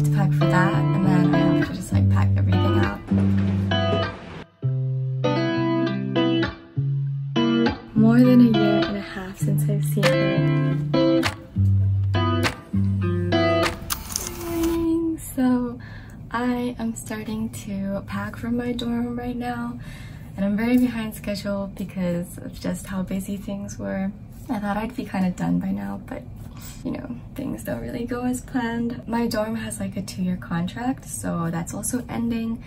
have to pack for that, and then I have to just like pack everything up. More than a year and a half since I've seen her. Good morning. So I am starting to pack from my dorm right now, and I'm very behind schedule because of just how busy things were. I thought I'd be kind of done by now, but you know, things don't really go as planned. My dorm has like a 2-year contract, so that's also ending,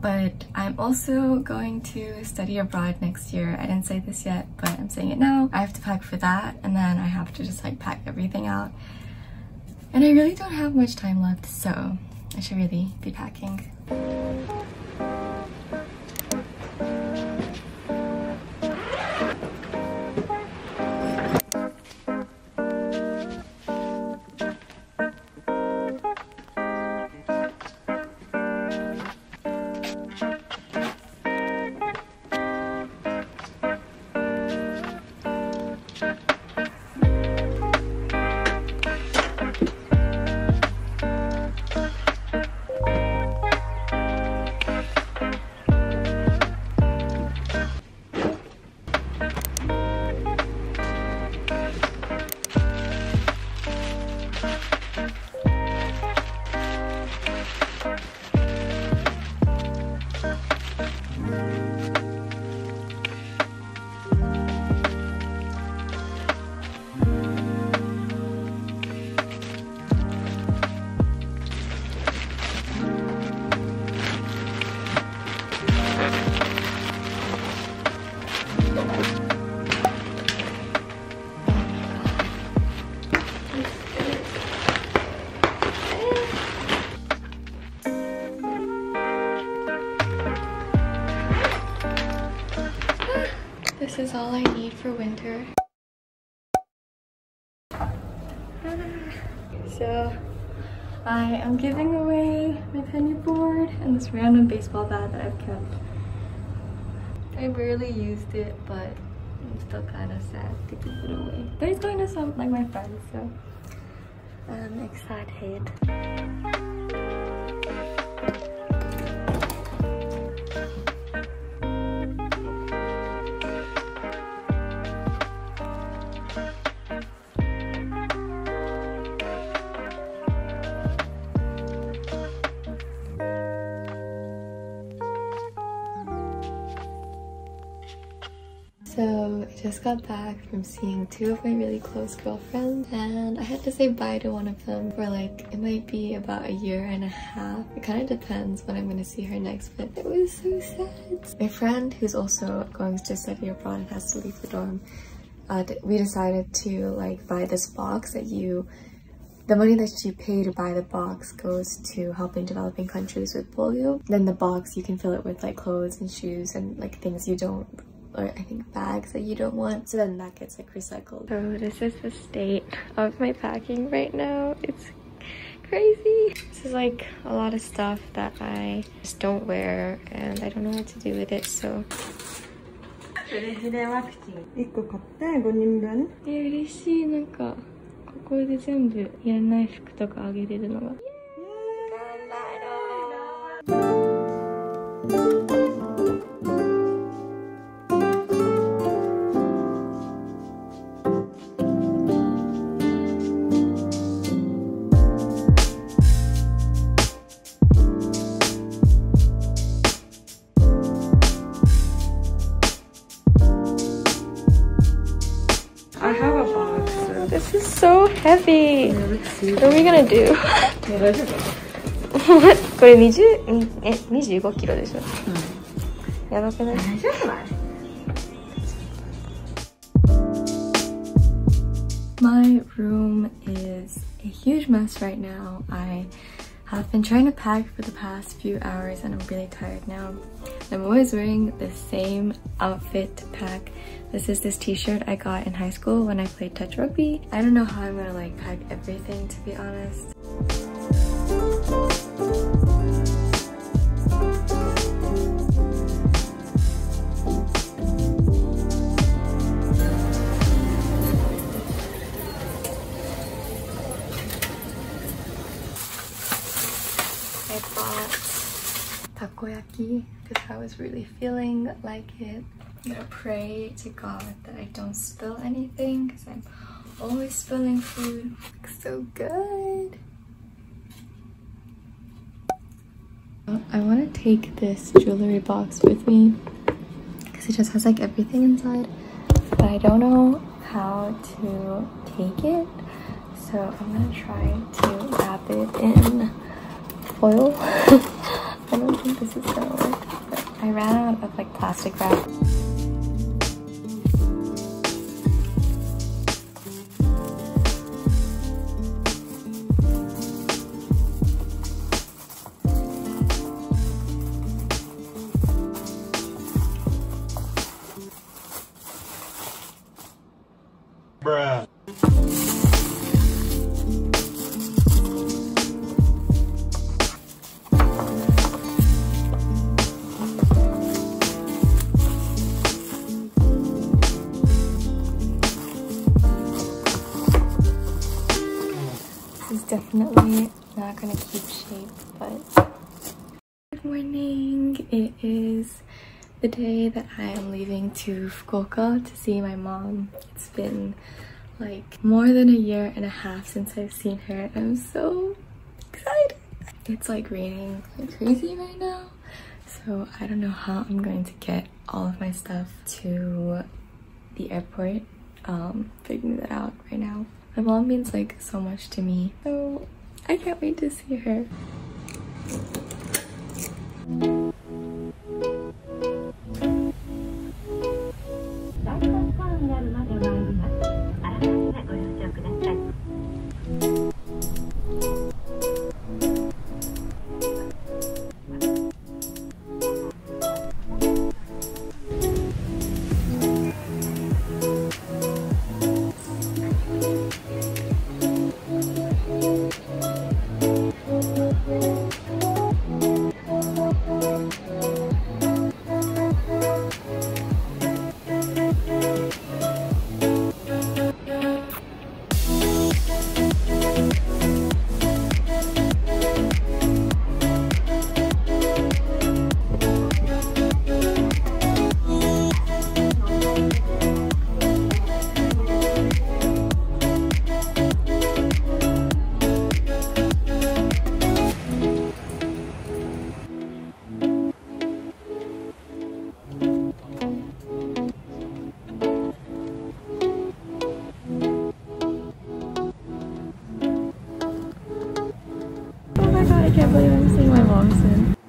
but I'm also going to study abroad next year. I didn't say this yet, but I'm saying it now. I have to pack for that, and then I have to just like pack everything out. And I really don't have much time left, so I should really be packing. This is all I need for winter. So I am giving away my penny board and this random baseball bat that I've kept. I barely used it, but I'm still kind of sad to give it away. But it's going to some like my friends, so I'm excited. So I just got back from seeing 2 of my really close girlfriends, and I had to say bye to one of them for like, it might be about a year and a half. It kind of depends when I'm going to see her next, but it was so sad. My friend, who's also going to study abroad and has to leave the dorm, we decided to like buy this box that the money that you pay to buy the box goes to helping developing countries with polio. Then the box, you can fill it with like clothes and shoes and like things you don't, or I think bags that you don't want, so then that gets like recycled. So this is the state of my packing right now. It's crazy. This is like a lot of stuff that I just don't wear and I don't know what to do with it, so. This is so heavy. Yeah, let's see. What are we gonna do? What? これ20、え、25キロでしょ。うん。やばくない？大丈夫ない？ My room is a huge mess right now. I have been trying to pack for the past few hours and I'm really tired now. I'm always wearing the same outfit to pack. This is this t-shirt I got in high school when I played touch rugby. I don't know how I'm gonna like pack everything, to be honest. I bought takoyaki because I was really feeling like it. I'm gonna pray to God that I don't spill anything because I'm always spilling food. Looks so good. I want to take this jewelry box with me because it just has like everything inside, but I don't know how to take it, so I'm gonna try to wrap it in foil. I don't think this is gonna work, but I ran out of like plastic wrap. Bruh. This is definitely not gonna keep shape, but good morning. It is the day that I am leaving to Fukuoka to see my mom. It's been like more than a year and a half since I've seen her. I'm so excited. It's like raining like crazy right now, so I don't know how I'm going to get all of my stuff to the airport. Figuring that out right now. My mom means like so much to me, so I can't wait to see her. I can't believe I'm seeing my mom soon.